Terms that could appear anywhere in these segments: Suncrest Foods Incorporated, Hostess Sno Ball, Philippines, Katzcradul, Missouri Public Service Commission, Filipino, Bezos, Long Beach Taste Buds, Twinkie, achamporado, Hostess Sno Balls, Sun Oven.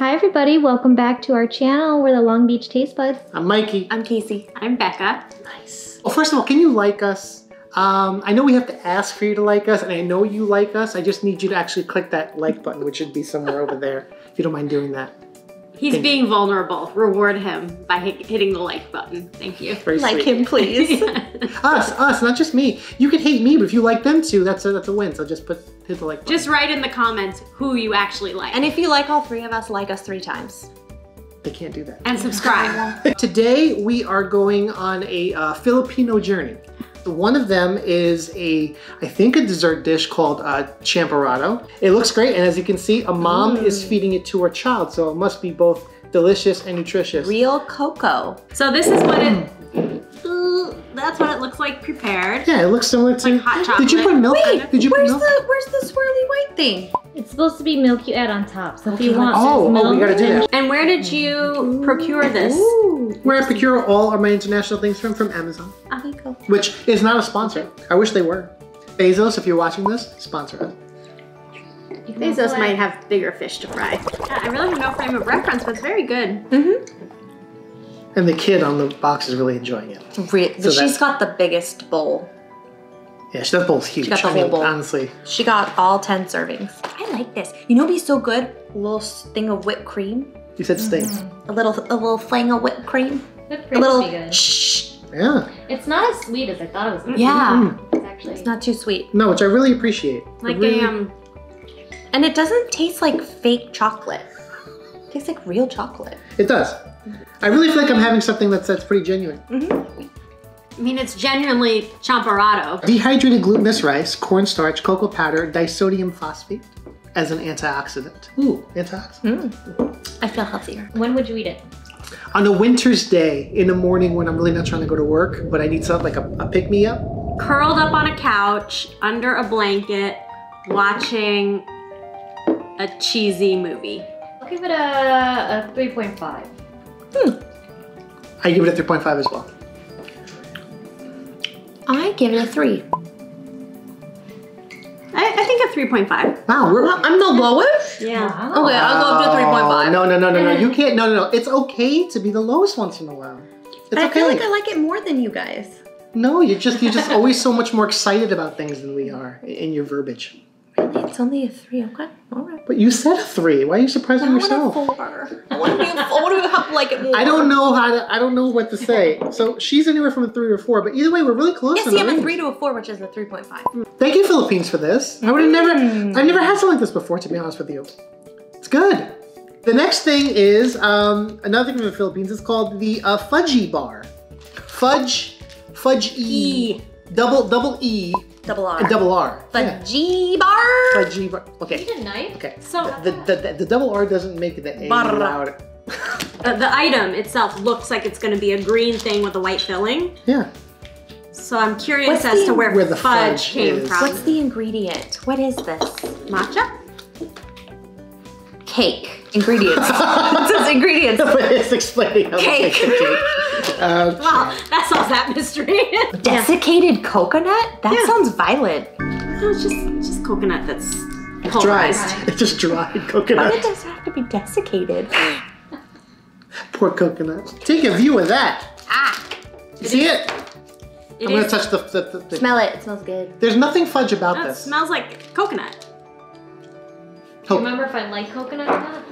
Hi everybody, welcome back to our channel. We're the Long Beach Taste Buds. I'm Mikey. I'm Casey. I'm Becca. Nice. Well, first of all, can you like us? I know we have to ask for you to like us, and I know you like us. I just need you to actually click that like button, which should be somewhere over there, if you don't mind doing that. He's being vulnerable. Reward him by hitting the like button. Thank you. Very like sweet. Him, please. Yeah. Us, not just me. You could hate me, but if you like them too, that's a win. So just hit the like button. Just write in the comments who you actually like. And if you like all three of us, like us 3 times. They can't do that. And subscribe. Today, we are going on a Filipino journey. One of them is I think a dessert dish called champorado. It looks great, and as you can see, a mom is feeding it to her child, so it must be both delicious and nutritious. Real cocoa. So this is what that's what it looks like prepared. Yeah, it looks similar to like hot chocolate. Did you put milk? Wait, where's the swirly white thing? It's supposed to be milk you add on top, so if you want milk. Oh, we gotta do that. And where did you procure this? Ooh, where I procure all of my international things from Amazon. Okay, cool. Which is not a sponsor. I wish they were. Bezos, if you're watching this, sponsor us. Bezos might have bigger fish to fry. Yeah, I really have no frame of reference, but it's very good. Mm-hmm. And the kid on the box is really enjoying it. So she's got the biggest bowl. Yeah, that bowl's huge. She got the whole bowl. Honestly. She got all 10 servings. I like this. You know what would be so good? A little thing of whipped cream. You said sting. Mm-hmm. A little fling of whipped cream. Whipped cream would be good. Shh. Yeah. It's not as sweet as I thought it was. Yeah. Mm-hmm. It's not too sweet. No, which I really appreciate. Like really... And it doesn't taste like fake chocolate. It tastes like real chocolate. It does. I really feel like I'm having something that's pretty genuine. Mm-hmm. I mean, it's genuinely champorado. Dehydrated glutinous rice, cornstarch, cocoa powder, disodium phosphate as an antioxidant. Ooh, antioxidant. Mm. I feel healthier. When would you eat it? On a winter's day in the morning when I'm really not trying to go to work, but I need something like a pick-me-up. Curled up on a couch, under a blanket, watching a cheesy movie. I'll give it a 3.5. Hmm. I give it a 3.5 as well. I give it a 3. I think a 3.5. Wow, I'm the lowest? Yeah. Wow. Okay, I'll go up to 3.5. No, you can't, no. It's okay to be the lowest once in a while. It's okay. I feel like I like it more than you guys. No, you're just always so much more excited about things than we are in your verbiage. Really? It's only a 3, okay? All right. But you said a 3. Why are you surprising yourself? I want a 4. What do you have like it more? I don't know how to. I don't know what to say. So she's anywhere from a 3 or 4. But either way, we're really close. Yes, you have a 3 to a 4, which is a 3.5. Thank you, Philippines, for this. I would have I've never had something like this before, to be honest with you. It's good. The next thing is another thing from the Philippines. It's called the fudgy bar. Fudge E. Double E. Double R. Double R. Fudgy bar. Fudgy bar. Okay. You need a knife? Okay. So the double R doesn't make the A louder. The item itself looks like it's going to be a green thing with a white filling. Yeah. So I'm curious as to where the fudge came from. What's the ingredient? What is this? Matcha? Cake. Ingredients. It says ingredients. No, but it's explaining how to make a cake. Okay. Well, that solves that mystery. Desiccated coconut? That sounds violent. No, it's just coconut that's pulverized. It's just dried coconut. Why does it have to be desiccated? Poor coconut. Take a view of that. Ah. I'm gonna touch the smell it. It smells good. There's nothing fudge about this. It smells like coconut. Do you remember if I like coconut or not?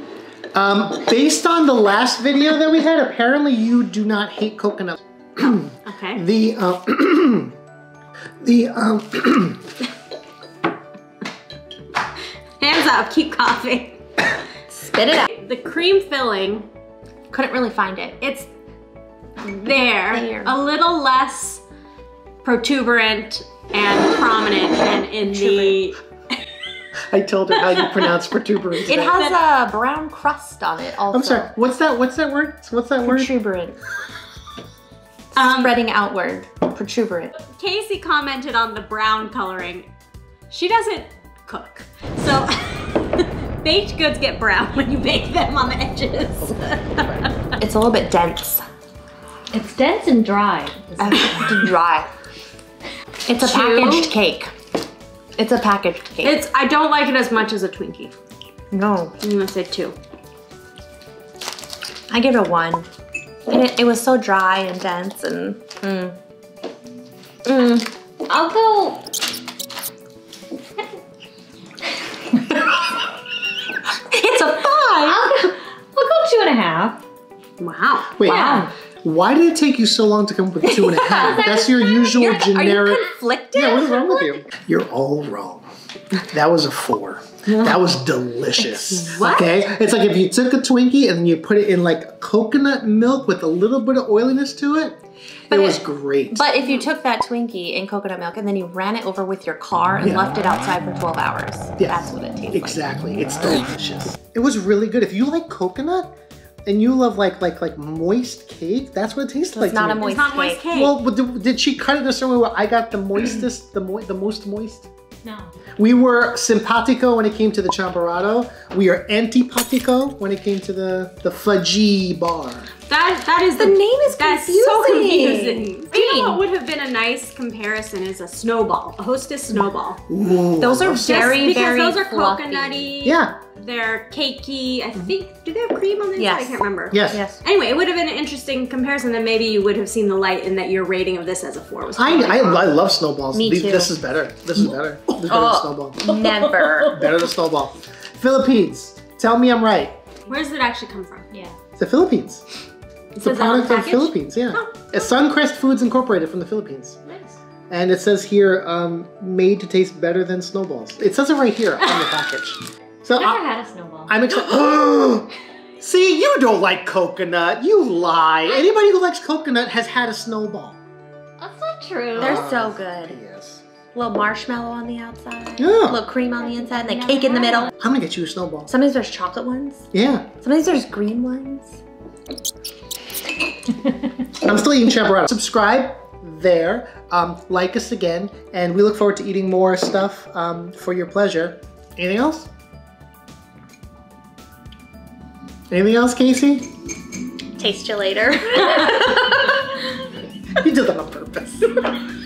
Based on the last video that we had, apparently you do not hate coconut. Okay. Hands up, keep coughing. Spit it out. The cream filling, couldn't really find it. It's there. A little less protuberant and prominent than in the... I told her how you pronounce protuberant. Today. It has a brown crust on it also. I'm sorry, what's that word? Protuberant. Spreading outward. Protuberant. Casey commented on the brown coloring. She doesn't cook. So baked goods get brown when you bake them on the edges. It's a little bit dense. It's dense and dry. It's a packaged cake. It's a packaged cake. I don't like it as much as a Twinkie. No. I'm gonna say 2. I give it a 1. And it was so dry and dense and I'll go. It's a 5. I'll go 2.5. Wow. Wait. Wow. Why did it take you so long to come up with 2.5? That's your usual generic. Are you conflicted? Yeah, what's wrong with you? You're all wrong. That was a 4. No. That was delicious. What? Okay, it's like if you took a Twinkie and you put it in like coconut milk with a little bit of oiliness to it. But it was great. But if you took that Twinkie in coconut milk and then you ran it over with your car and left it outside for 12 hours, that's what it tastes like. Exactly, it's delicious. It was really good. If you like coconut and you love like moist cake, that's what it tastes like. It's not a moist cake. Well, did she cut it a certain way where I got the moistest, the most moist? No. We were simpatico when it came to the champorado. We are antipatico when it came to the fudgy bar. That is the name is confusing. That's so confusing. You know what would have been a nice comparison is a snowball, a Hostess Sno Ball. Ooh, those are very because those are fluffy. Coconutty. Yeah. They're cakey. I think, do they have cream on the inside? I can't remember. Yes. Anyway, it would have been an interesting comparison. Then maybe you would have seen the light in that your rating of this as a 4 was. I love Sno Balls. Me too. This is better. This is better. This is better than Sno Ball. Never. Better than Sno Ball. Philippines. Tell me I'm right. Where does it actually come from? Yeah. The Philippines. It's a product of the Philippines, yeah. Oh. Suncrest Foods Incorporated from the Philippines. Nice. And it says here, made to taste better than Sno Balls. It says it right here on the package. So I've never had a Sno Ball. I'm excited. See, you don't like coconut. You lie. Anybody who likes coconut has had a Sno Ball. That's not true. They're so good. Yes. A little marshmallow on the outside. Yeah. A little cream on the inside and the cake in the middle. I'm gonna get you a Sno Ball. Sometimes there's chocolate ones. Yeah. Sometimes there's green ones. I'm still eating champorado. Subscribe there, like us again, and we look forward to eating more stuff for your pleasure. Anything else? Anything else, Casey? Taste you later. You did that on purpose.